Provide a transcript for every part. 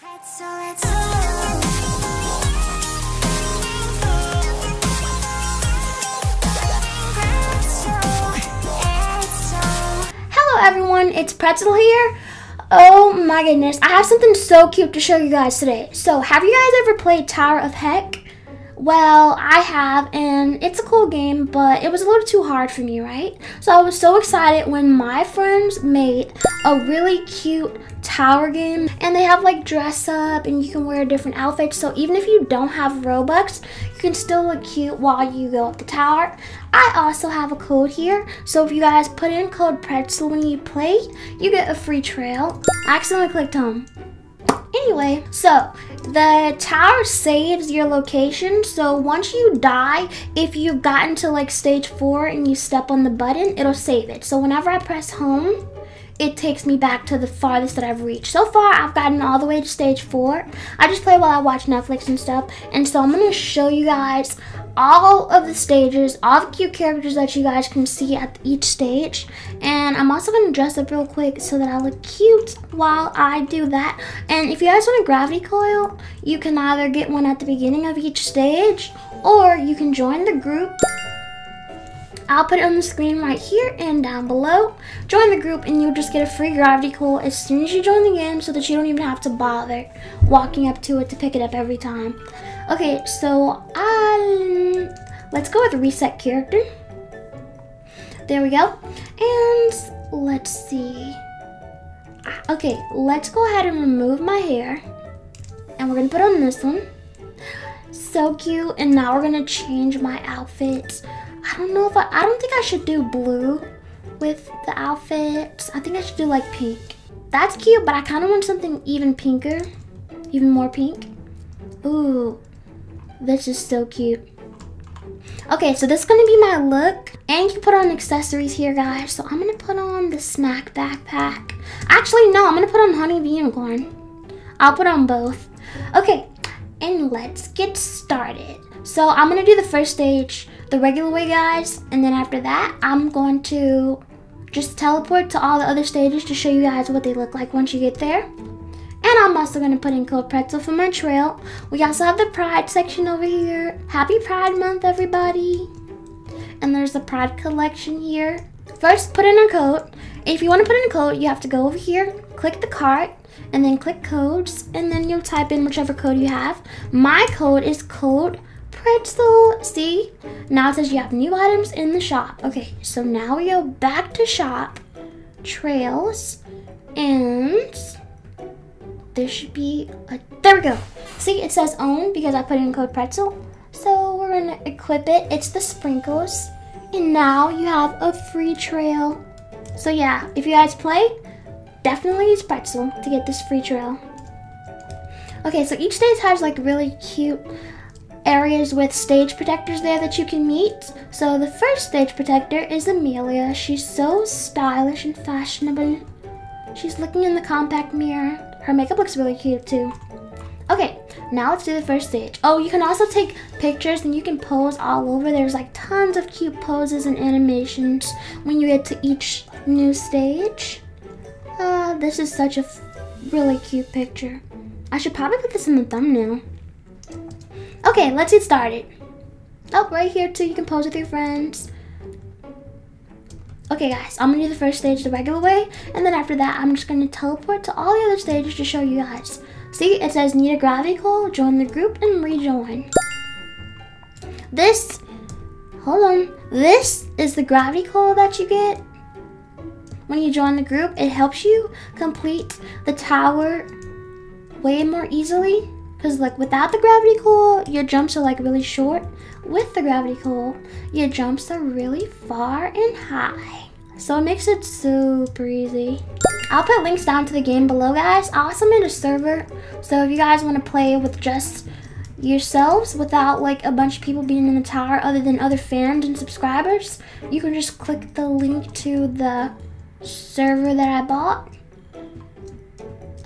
Pretzel Etzel. Everyone, it's Pretzel here. Oh my goodness, I have something so cute to show you guys today. So have you guys ever played Tower of Heck? Well, I have, and it's a cool game, but it was a little too hard for me, right? So I was so excited when my friends made a really cute tower game, and they have like dress up and you can wear different outfits, so even if you don't have Robux, you can still look cute while you go up the tower. I also have a code here, so if you guys put in code Pretzel when you play, you get a free trail. I accidentally clicked home. Anyway, so the tower saves your location, so once you die, if you've gotten to like stage 4 and you step on the button, it'll save it. So whenever I press home, it takes me back to the farthest that I've reached. So far, I've gotten all the way to stage 4. I just play while I watch Netflix and stuff. And so I'm gonna show you guys all of the stages, all the cute characters that you guys can see at each stage. And I'm also gonna dress up real quick so that I look cute while I do that. And if you guys want a gravity coil, you can either get one at the beginning of each stage, or you can join the group. I'll put it on the screen right here and down below. Join the group and you'll just get a free gravity coil as soon as you join the game, so that you don't even have to bother walking up to it to pick it up every time. Okay, so let's go with reset character. There we go. And let's see. Okay, let's go ahead and remove my hair. And we're gonna put on this one. So cute. And now we're gonna change my outfit. I don't know if I don't think I should do blue with the outfits. I think I should do like pink. That's cute, but I kind of want something even pinker, even more pink. Ooh, this is so cute. Okay, so this is gonna be my look. And you put on accessories here, guys. So I'm gonna put on the snack backpack. Actually, no, I'm gonna put on honeybee unicorn. I'll put on both. Okay, and let's get started. So I'm gonna do the first stage the regular way, guys, and then after that I'm going to just teleport to all the other stages to show you guys what they look like once you get there. And I'm also gonna put in code Pretzel for my trail. We also have the Pride section over here. Happy Pride Month, everybody. And there's the Pride collection here. First, put in a code. If you want to put in a code, you have to go over here, click the cart, and then click codes, and then you'll type in whichever code you have. My code is code Pretzel. See, now it says you have new items in the shop. Okay, so now we go back to shop, trails, and there should be a, there we go. See, it says own because I put in code Pretzel. So we're gonna equip it. It's the sprinkles, and now you have a free trail. So yeah, if you guys play, definitely use Pretzel to get this free trail. Okay, so each stage has like really cute areas with stage protectors there that you can meet. So the first stage protector is Amelia. She's so stylish and fashionable. She's looking in the compact mirror. Her makeup looks really cute too. Okay, now let's do the first stage. Oh, you can also take pictures and you can pose all over. There's like tons of cute poses and animations when you get to each new stage. This is such a really cute picture. I should probably put this in the thumbnail. Okay, let's get started. Oh, right here too, you can pose with your friends. Okay guys, I'm gonna do the first stage the regular way, and then after that, I'm just gonna teleport to all the other stages to show you guys. See, it says need a gravity coil, join the group, and rejoin. This is the gravity coil that you get. When you join the group, it helps you complete the tower way more easily. Because like without the gravity coil, your jumps are like really short. With the gravity coil, your jumps are really far and high. So it makes it super easy. I'll put links down to the game below, guys. I also made a server. So if you guys want to play with just yourselves without like a bunch of people being in the tower other than other fans and subscribers, you can just click the link to the server that I bought.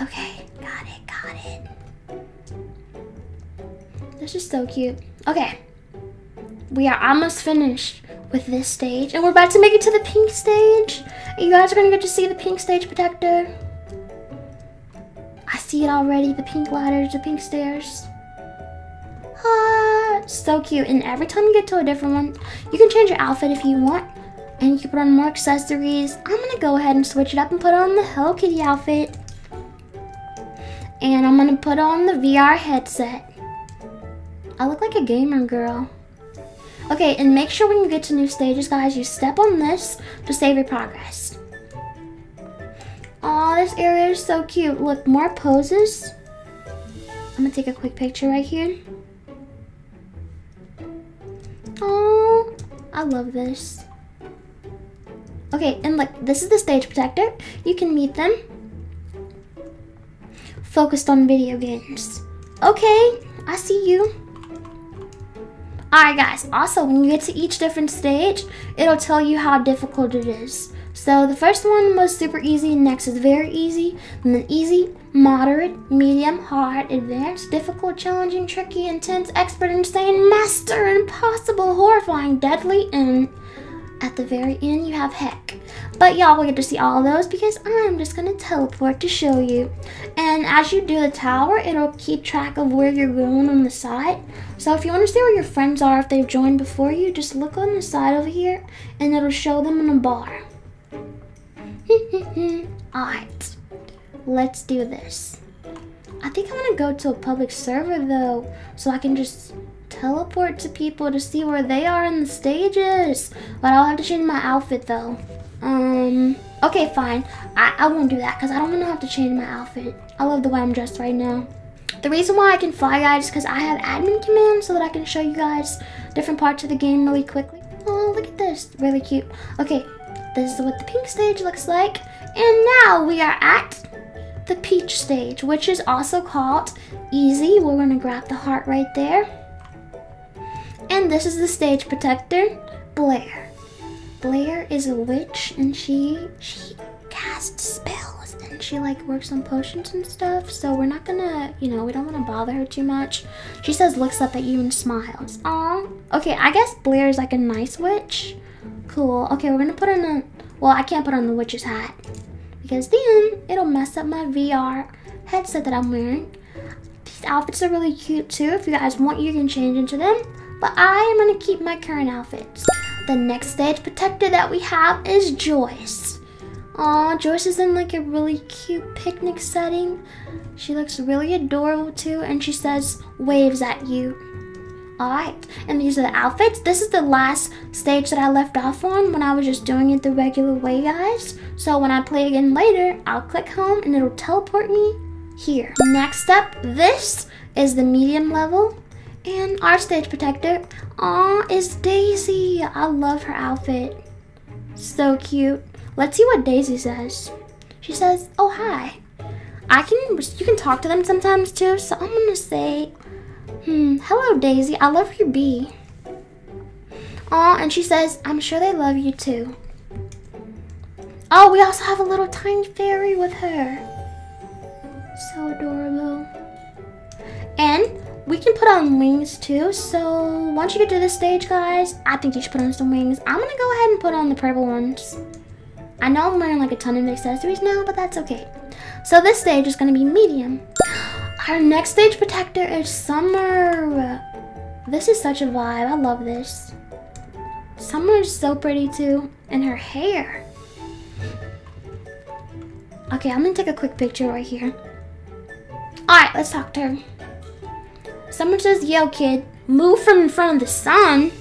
Okay, got it, got it. This is so cute. Okay, we are almost finished with this stage, and we're about to make it to the pink stage. You guys are gonna get to see the pink stage protector. I see it already, the pink ladders, the pink stairs. Ah, so cute. And every time you get to a different one, you can change your outfit if you want. And you can put on more accessories. I'm going to go ahead and switch it up and put on the Hello Kitty outfit. And I'm going to put on the VR headset. I look like a gamer girl. Okay, and make sure when you get to new stages, guys, you step on this to save your progress. Aw, this area is so cute. Look, more poses. I'm going to take a quick picture right here. Oh, I love this. Okay, and look, this is the stage protector. You can meet them. Focused on video games. Okay, I see you. Alright guys, also when you get to each different stage, it'll tell you how difficult it is. So the first one was super easy, next is very easy, and then easy, moderate, medium, hard, advanced, difficult, challenging, tricky, intense, expert, insane, master, impossible, horrifying, deadly, and at the very end, you have heck. But y'all will get to see all of those because I'm just gonna teleport to show you. And as you do the tower, it'll keep track of where you're going on the side. So if you wanna see where your friends are, if they've joined before you, just look on the side over here and it'll show them in a bar. Alright, let's do this. I think I wanna go to a public server though, so I can just teleport to people to see where they are in the stages. But I'll have to change my outfit though. Okay, fine. I won't do that because I don't want to have to change my outfit. I love the way I'm dressed right now. The reason why I can fly, guys, is because I have admin commands so that I can show you guys different parts of the game really quickly. Oh, look at this. Really cute. Okay, this is what the pink stage looks like. And now we are at the peach stage, which is also called easy. We're going to grab the heart right there. And this is the stage protector, Blair. Blair is a witch and she casts spells and she like works on potions and stuff. So we're not gonna, you know, we don't wanna bother her too much. She says looks up at you and smiles. Aw. Okay, I guess Blair is like a nice witch. Cool. Okay, we're gonna put on a, well, I can't put on the witch's hat because then it'll mess up my VR headset that I'm wearing. These outfits are really cute too. If you guys want, you can change into them. But I am gonna keep my current outfits. The next stage protector that we have is Joyce. Aw, Joyce is in like a really cute picnic setting. She looks really adorable too, and she says waves at you. Alright, and these are the outfits. This is the last stage that I left off on when I was just doing it the regular way, guys. So when I play again later, I'll click home and it'll teleport me here. Next up, this is the medium level. And our stage protector, aw, is Daisy. I love her outfit. So cute. Let's see what Daisy says. She says, oh, hi. You can talk to them sometimes too, so I'm gonna say, hello, Daisy. I love your bee. Aw, and she says, I'm sure they love you too. Oh, we also have a little tiny fairy with her. So adorable. And we can put on wings too, so once you get to this stage, guys, I think you should put on some wings. I'm gonna go ahead and put on the purple ones. I know I'm wearing like a ton of accessories now, but that's okay. So this stage is gonna be medium. Our next stage protector is Summer. This is such a vibe, I love this. Summer is so pretty too, and her hair. Okay, I'm gonna take a quick picture right here. All right, let's talk to her. Someone says, yo, kid, move from in front of the sun.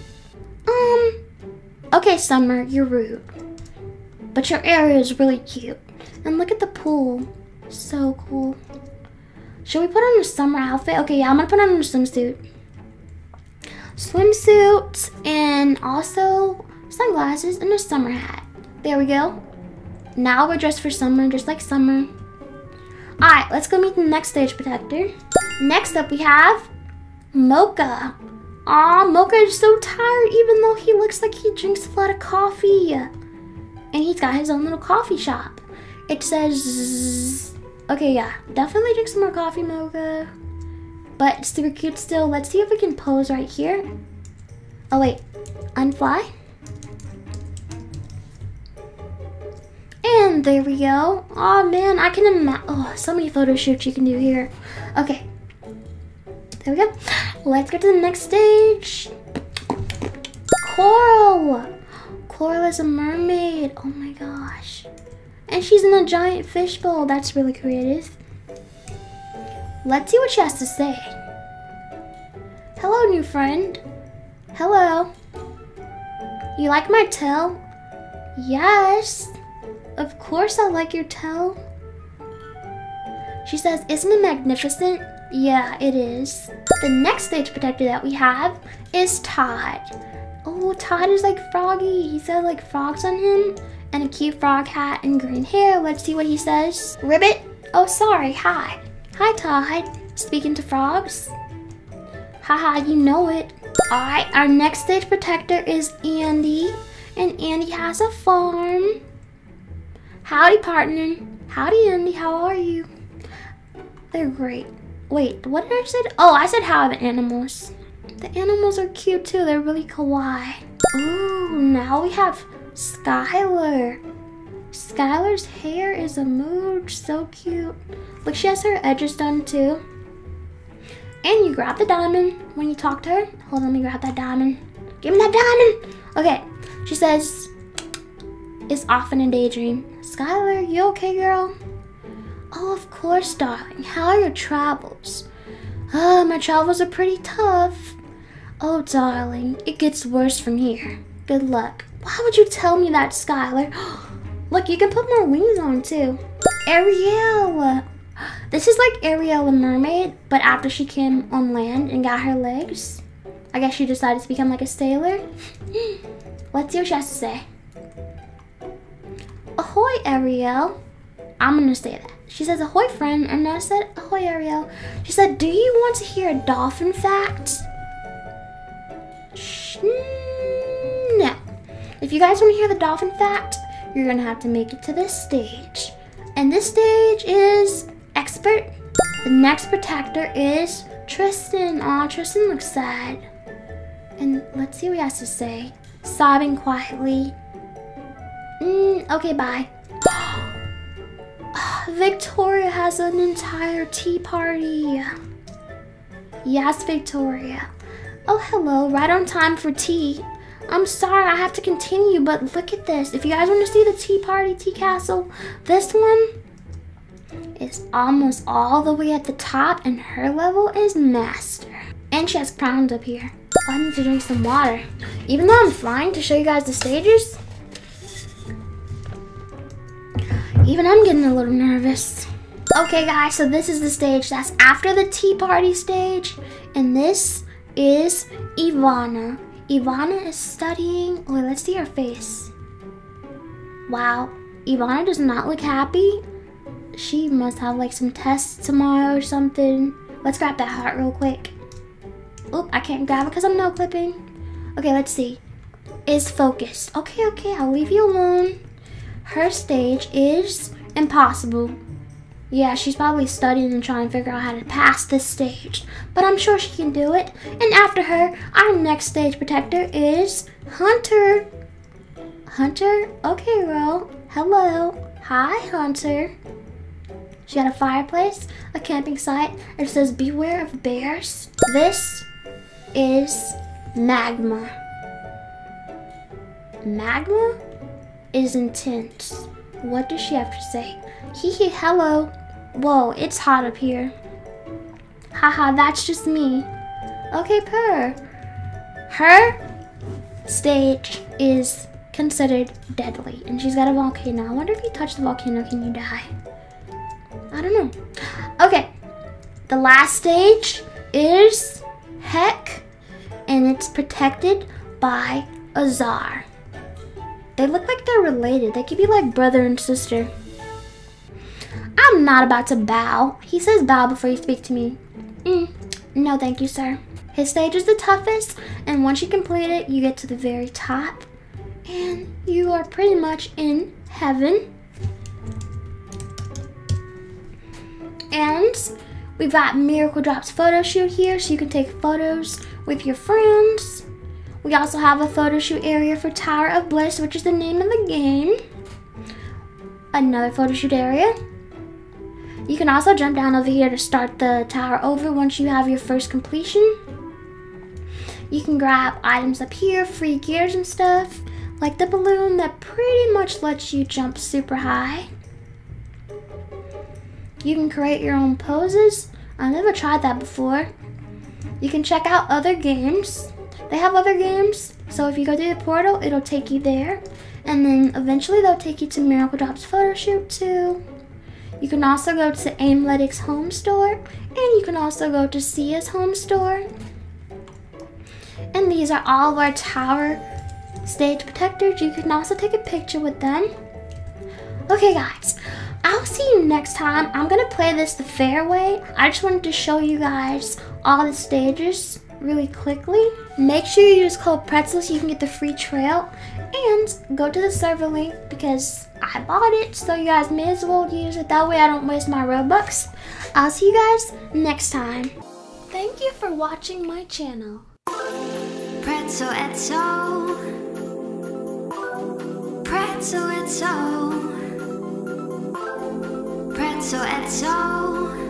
Okay, Summer, you're rude. But your area is really cute. And look at the pool. So cool. Should we put on a summer outfit? Okay, yeah, I'm gonna put on a swimsuit. Swimsuit and also sunglasses and a summer hat. There we go. Now we're dressed for summer, just like summer. All right, let's go meet the next stage protector. Next up, we have Mocha. Aw, Mocha is so tired even though he looks like he drinks a lot of coffee. And he's got his own little coffee shop. It says, okay, yeah, definitely drink some more coffee, Mocha. But it's super cute still. Let's see if we can pose right here. Oh wait, unfly. And 10. There we go. Oh man, I can imagine. Oh, so many photo shoots you can do here. Okay. There we go. Let's go to the next stage. Coral. Coral is a mermaid. Oh my gosh. And she's in a giant fishbowl. That's really creative. Let's see what she has to say. Hello, new friend. Hello. You like my tail? Yes. Of course I like your tail. She says, isn't it magnificent? Yeah, it is. The next stage protector that we have is Todd. Oh, Todd is like Froggy. He's got like frogs on him and a cute frog hat and green hair. Let's see what he says. Ribbit? Oh, sorry. Hi. Hi, Todd. Speaking to frogs? Haha, you know it. All right, our next stage protector is Andy. And Andy has a farm. Howdy, partner. Howdy, Andy. How are you? They're great. Wait, what did I say? Oh, I said how are the animals. The animals are cute too. They're really kawaii. Ooh, now we have Skylar. Skylar's hair is a mooch. So cute. Look, she has her edges done too. And you grab the diamond when you talk to her. Hold on, let me grab that diamond. Give me that diamond. Okay, she says, it's off in a daydream. Skylar, you okay, girl? Oh, of course, darling. How are your travels? My travels are pretty tough. Oh, darling, it gets worse from here. Good luck. Why would you tell me that, Skylar? Look, you can put more wings on, too. Ariel. This is like Ariel the mermaid, but after she came on land and got her legs, I guess she decided to become like a sailor. Let's see what she has to say. Ahoy, Ariel. I'm gonna say that. She says, ahoy, friend, and I said, ahoy, Ariel. She said, do you want to hear a dolphin fact? No. If you guys want to hear the dolphin fact, you're gonna have to make it to this stage. And this stage is expert. The next protector is Tristan. Aw, Tristan looks sad. And let's see what he has to say. Sobbing quietly. Okay, bye. Victoria has an entire tea party. Yes, Victoria. Oh, hello. Right on time for tea. I'm sorry, I have to continue, but look at this. If you guys want to see the tea party, tea castle, this one is almost all the way at the top, and her level is master. And she has crowns up here. I need to drink some water. Even though I'm flying to show you guys the stages, even I'm getting a little nervous. Okay guys, so this is the stage that's after the tea party stage, and this is Ivana. Ivana is studying. Oh, let's see her face. Wow, Ivana does not look happy. She must have like some tests tomorrow or something. Let's grab that heart real quick. Oop, I can't grab it because I'm no clipping. Okay, let's see. Is focused. Okay, okay, I'll leave you alone. Her stage is impossible. Yeah, she's probably studying and trying to figure out how to pass this stage, but I'm sure she can do it. And after her, our next stage protector is Hunter. Hunter? Okay, girl. Hello. Hi, Hunter. She got a fireplace, a camping site, and it says beware of bears. This is Magma. Magma is intense. What does she have to say? Hee hee, hello. Whoa, it's hot up here. Haha, that's just me. Okay, purr. Her stage is considered deadly, and she's got a volcano. I wonder if you touch the volcano, can you die? I don't know. Okay, the last stage is Heck, and it's protected by Azar. They look like they're related. They could be like brother and sister. I'm not about to bow. He says bow before you speak to me. No, thank you, sir. His stage is the toughest, and once you complete it, you get to the very top, and you are pretty much in heaven. And we've got Miracle Drops photo shoot here, so you can take photos with your friends. We also have a photo shoot area for Tower of Bliss, which is the name of the game. another photo shoot area. You can also jump down over here to start the tower over once you have your first completion. You can grab items up here, free gears and stuff, like the balloon that pretty much lets you jump super high. You can create your own poses. I've never tried that before. You can check out other games. They have other games, so if you go through the portal, it'll take you there. And then eventually they'll take you to Miracle Drops photo shoot too. You can also go to Aimletics home store, and you can also go to Sia's home store. And these are all of our tower stage protectors. You can also take a picture with them. Okay guys, I'll see you next time. I'm gonna play this the fair way. I just wanted to show you guys all the stages really quickly. Make sure you use code Pretzel so you can get the free trail, and go to the server link because I bought it, so you guys may as well use it. That way I don't waste my Robux. I'll see you guys next time. Thank you for watching my channel. Pretzel Etzel, Pretzel Etzel, Pretzel Etzel.